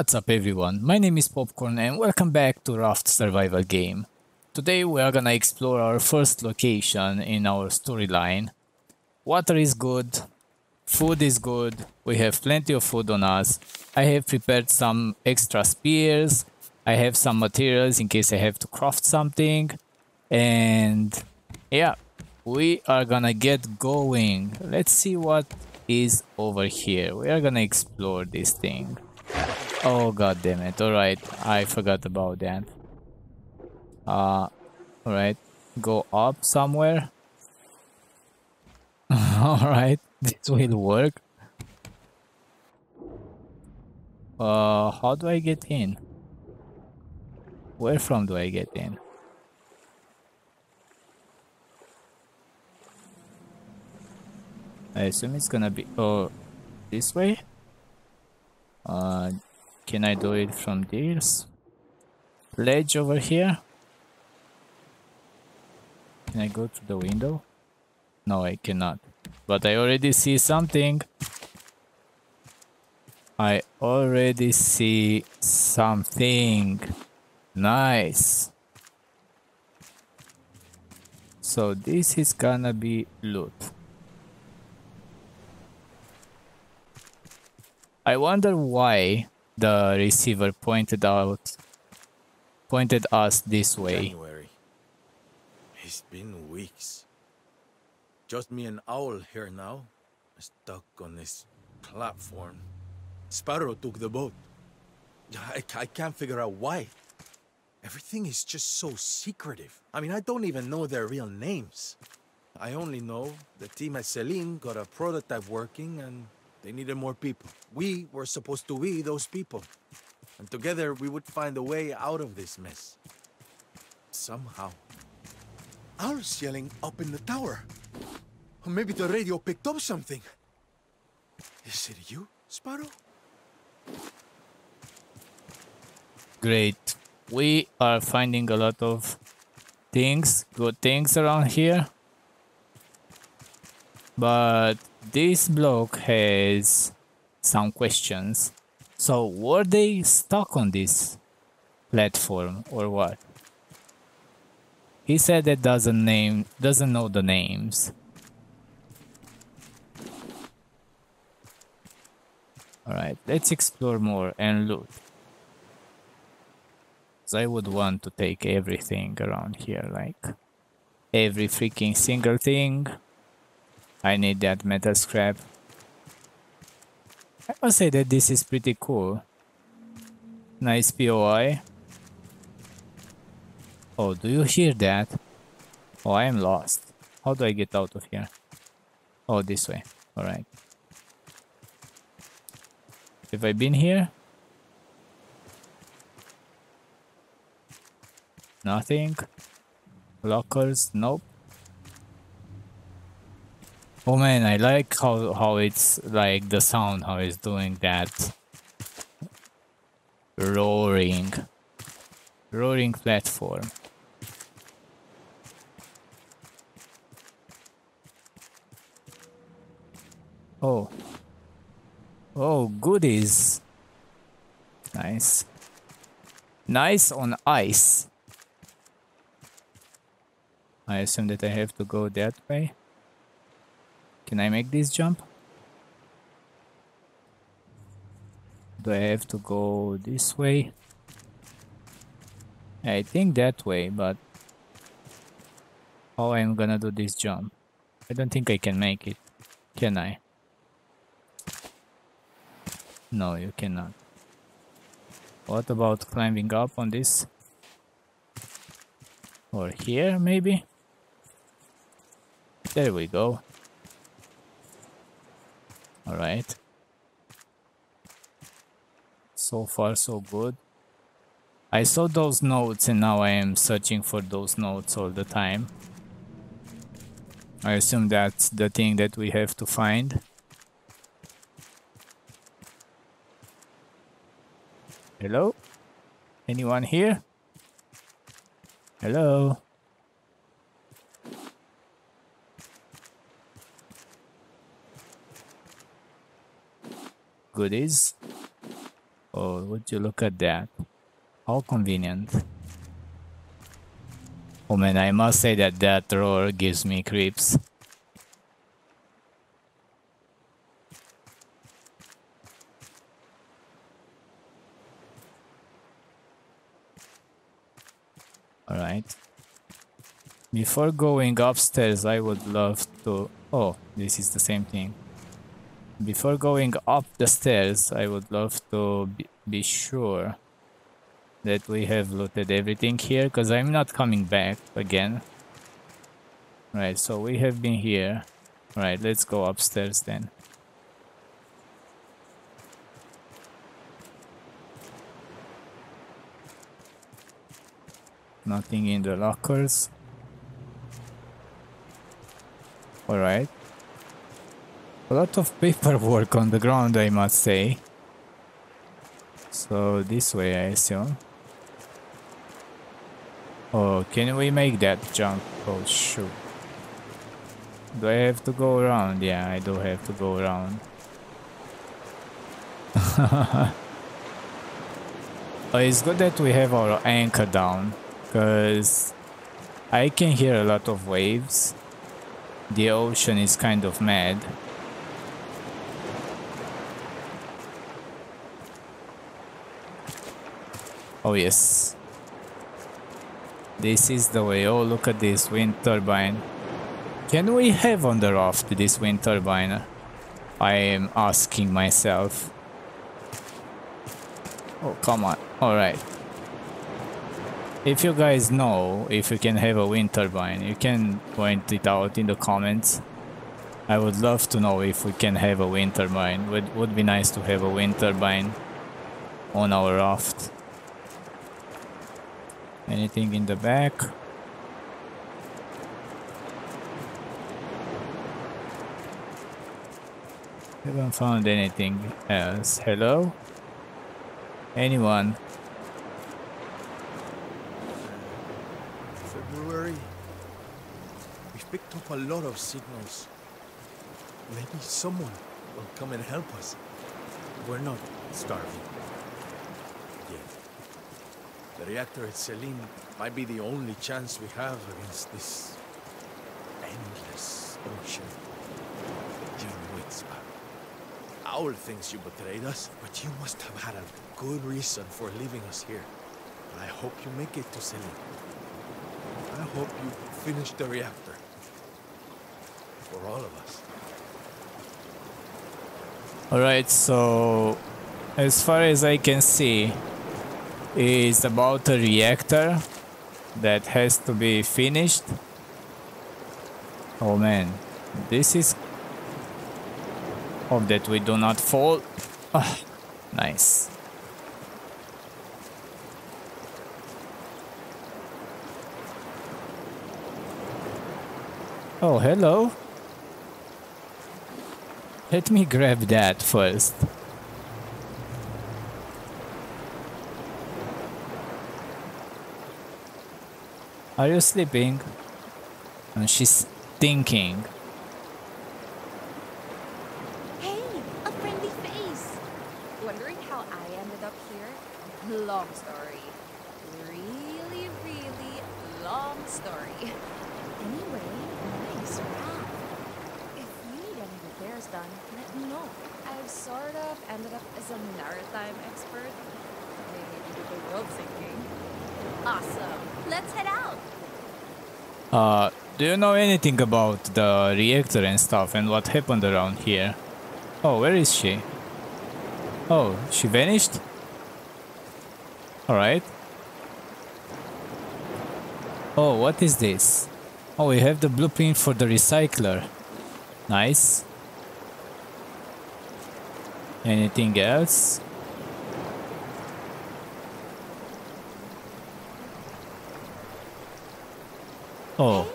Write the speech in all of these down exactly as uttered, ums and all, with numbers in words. What's up everyone, my name is Popcorn and welcome back to Raft Survival Game. Today we are gonna explore our first location in our storyline. Water is good, food is good, we have plenty of food on us. I have prepared some extra spears, I have some materials in case I have to craft something. And yeah, we are gonna get going. Let's see what is over here. We are gonna explore this thing. Oh god damn it, alright, I forgot about that. Uh, alright, go up somewhere. Alright, this will work. Uh, how do I get in? Where from do I get in? I assume it's gonna be, oh, this way? Uh, can I do it from this ledge over here? Can I go to the window? No, I cannot. But I already see something. I already see something. Nice. So this is gonna be loot. I wonder why the receiver pointed out, pointed us this way. January. It's been weeks. Just me and Owl here now, stuck on this platform. Sparrow took the boat. I, I can't figure out why. Everything is just so secretive. I mean, I don't even know their real names. I only know the team at Celine got a prototype working and they needed more people. We were supposed to be those people. And together we would find a way out of this mess. Somehow. Owl's yelling up in the tower. Or maybe the radio picked up something. Is it you, Sparrow? Great. We are finding a lot of things, good things around here. But this block has some questions. So were they stuck on this platform or what? He said that doesn't name doesn't know the names. Alright, let's explore more and loot. So I would want to take everything around here, like every freaking single thing. I need that metal scrap. I must say that this is pretty cool. Nice P O I. Oh, do you hear that? Oh, I am lost. How do I get out of here? Oh, this way. Alright. Have I been here? Nothing. Lockers? Nope. Oh man, I like how, how it's like the sound, how it's doing that roaring, roaring platform. Oh, oh, goodies. Nice. Nice on ice. I assume that I have to go that way. Can I make this jump? Do I have to go this way? I think that way, but how I'm gonna do this jump? I don't think I can make it. Can I? No, you cannot. What about climbing up on this? Or here, maybe? There we go. Alright. So far so good. I saw those notes and now I am searching for those notes all the time. I assume that's the thing that we have to find. Hello? Anyone here? Hello? Goodies. Oh, would you look at that? How convenient. Oh man, I must say that that roar gives me creeps. Alright. Before going upstairs, I would love to... Oh, this is the same thing. Before going up the stairs, I would love to be sure that we have looted everything here, because I'm not coming back again. Right, so we have been here. Right, let's go upstairs then. Nothing in the lockers. Alright. A lot of paperwork on the ground, I must say. So this way, I assume. Oh, can we make that jump? Oh, shoot. Do I have to go around? Yeah, I do have to go around. Oh, it's good that we have our anchor down, because I can hear a lot of waves. The ocean is kind of mad. Oh yes, this is the way. Oh, look at this wind turbine. Can we have on the raft this wind turbine? I am asking myself. Oh, come on. Alright. If you guys know if you can have a wind turbine, you can point it out in the comments. I would love to know if we can have a wind turbine. It would, would be nice to have a wind turbine on our raft. Anything in the back? Haven't found anything else. Hello? Anyone? February. We've picked up a lot of signals. Maybe someone will come and help us. We're not starving. The reactor at Celine might be the only chance we have against this endless ocean. You know it, Sparrow. Owl thinks you betrayed us, but you must have had a good reason for leaving us here. I hope you make it to Celine. I hope you finish the reactor. For all of us. Alright, so as far as I can see, is about a reactor that has to be finished. Oh man, this is... Hope that we do not fall. Ah, nice. Oh, hello. Let me grab that first. Are you sleeping? And she's thinking. Hey, a friendly face. Wondering how I ended up here? Long story. Really, really long story. Anyway, nice round. If you need any repairs done, let me know. I've sort of ended up as a maritime expert. Maybe due to the world sinking. Awesome. Let's head out. Uh, do you know anything about the reactor and stuff and what happened around here? Oh, where is she? Oh, she vanished? Alright. Oh, what is this? Oh, we have the blueprint for the recycler. Nice. Anything else? Oh,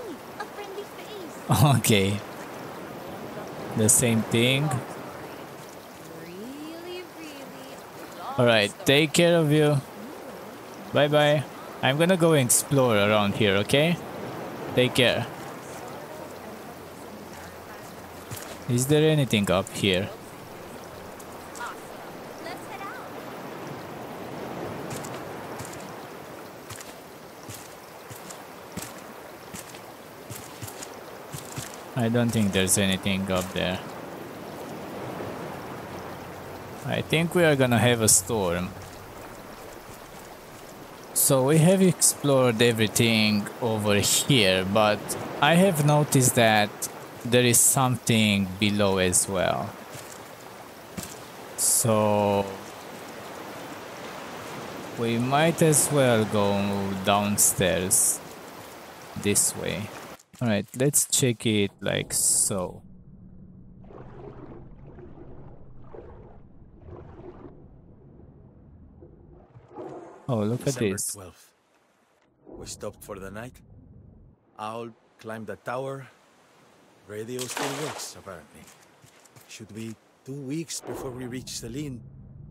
okay, the same thing. Alright, take care of you. Bye bye. I'm gonna go explore around here, okay? Take care. Is there anything up here? I don't think there's anything up there. I think we are gonna have a storm. So we have explored everything over here, but I have noticed that there is something below as well. So we might as well go downstairs this way. Alright, let's check it like so. Oh, look at this. December twelfth. We stopped for the night. Owl climbed the tower. Radio still works, apparently. Should be two weeks before we reach Celine,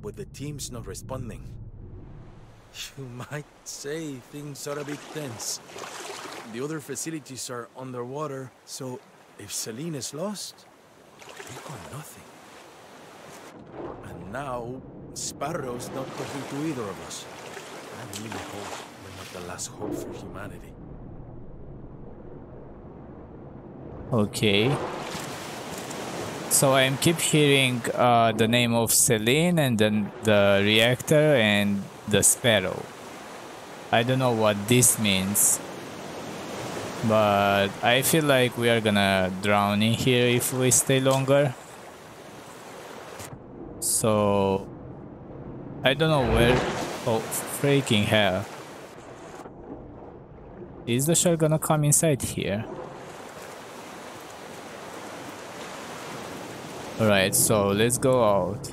with the teams not responding. You might say things are a bit tense. The other facilities are underwater, so if Celine is lost, we've got nothing. And now, Sparrow's not talking to either of us. I really hope we're not the last hope for humanity. Okay. So I keep hearing uh, the name of Selene and then the reactor and the Sparrow. I don't know what this means, but I feel like we are gonna drown in here if we stay longer. So I don't know where. Oh, freaking hell. Is the shell gonna come inside here? Alright, so let's go out.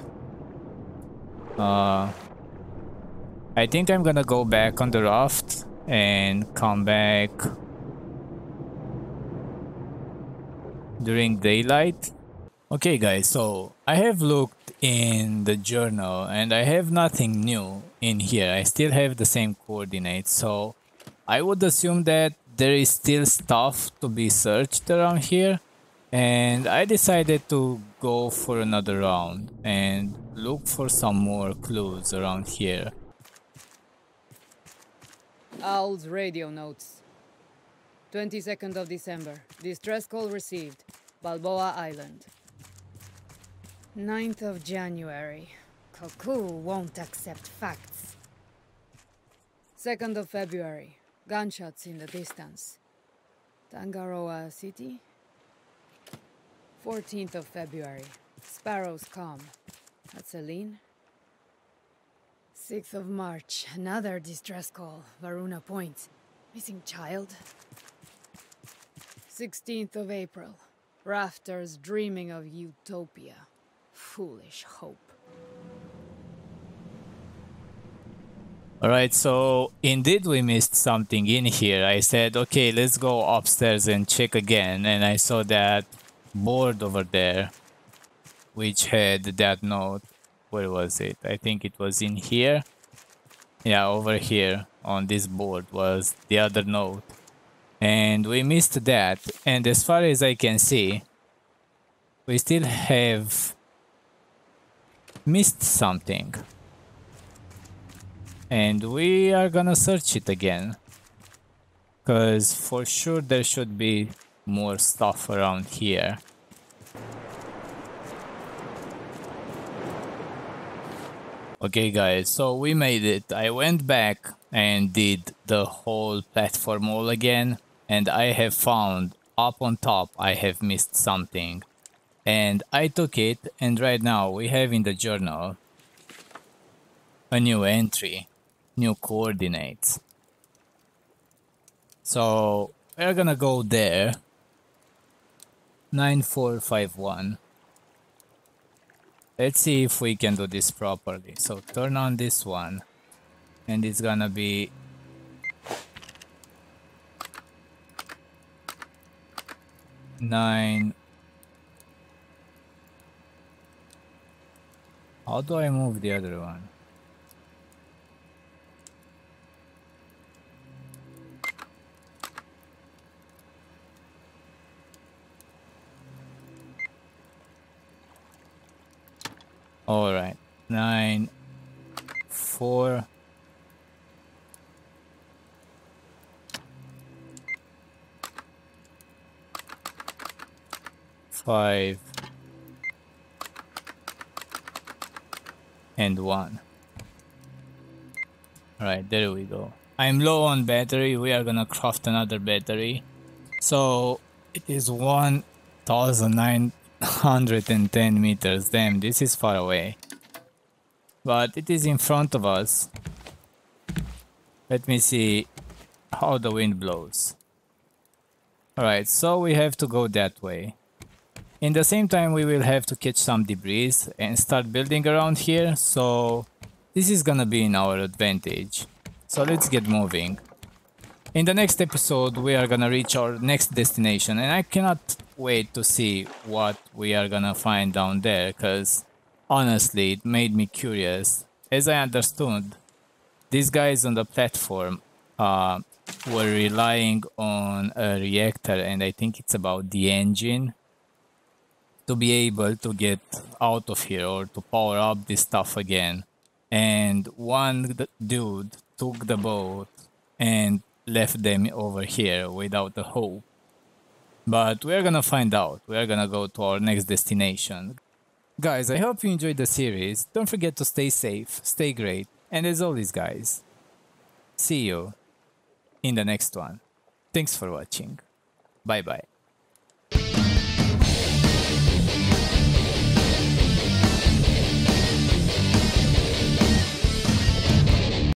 Uh, I think I'm gonna go back on the raft and come back during daylight. Okay guys, so I have looked in the journal and I have nothing new in here. I still have the same coordinates, so I would assume that there is still stuff to be searched around here, and I decided to go for another round and look for some more clues around here. Owl's radio notes. twenty-second of December. Distress call received. Balboa Island. ninth of January. Koku won't accept facts. second of February. Gunshots in the distance. Tangaroa City. fourteenth of February. Sparrow's calm. At Celine. sixth of March. Another distress call. Varuna Point. Missing child. sixteenth of April. Rafters dreaming of utopia. Foolish hope. Alright, so indeed we missed something in here. I said, okay, let's go upstairs and check again. And I saw that board over there, which had that note. Where was it? I think it was in here. Yeah, over here on this board was the other note. And we missed that. And as far as I can see, we still have missed something, and we are gonna search it again, because for sure there should be more stuff around here. Okay guys, so we made it. I went back and did the whole platform all again, and I have found up on top I have missed something. And I took it, and right now we have in the journal a new entry, new coordinates. So we're gonna go there, nine four five one. Let's see if we can do this properly. So turn on this one, and it's gonna be nine. How do I move the other one? All right, nine, four, five, and one. Alright, there we go. I'm low on battery. We are gonna craft another battery. So it is one thousand nine hundred ten meters. Damn, this is far away. But it is in front of us. Let me see how the wind blows. Alright, so we have to go that way. In the same time, we will have to catch some debris and start building around here, so this is gonna be in our advantage. So let's get moving. In the next episode, we are gonna reach our next destination, and I cannot wait to see what we are gonna find down there, because honestly, it made me curious. As I understood, these guys on the platform uh, were relying on a reactor, and I think it's about the engine, to be able to get out of here or to power up this stuff again. And one dude took the boat and left them over here without a hope. But we're gonna find out. We're gonna go to our next destination. Guys, I hope you enjoyed the series. Don't forget to stay safe, stay great, and as always, guys, see you in the next one. Thanks for watching. Bye bye.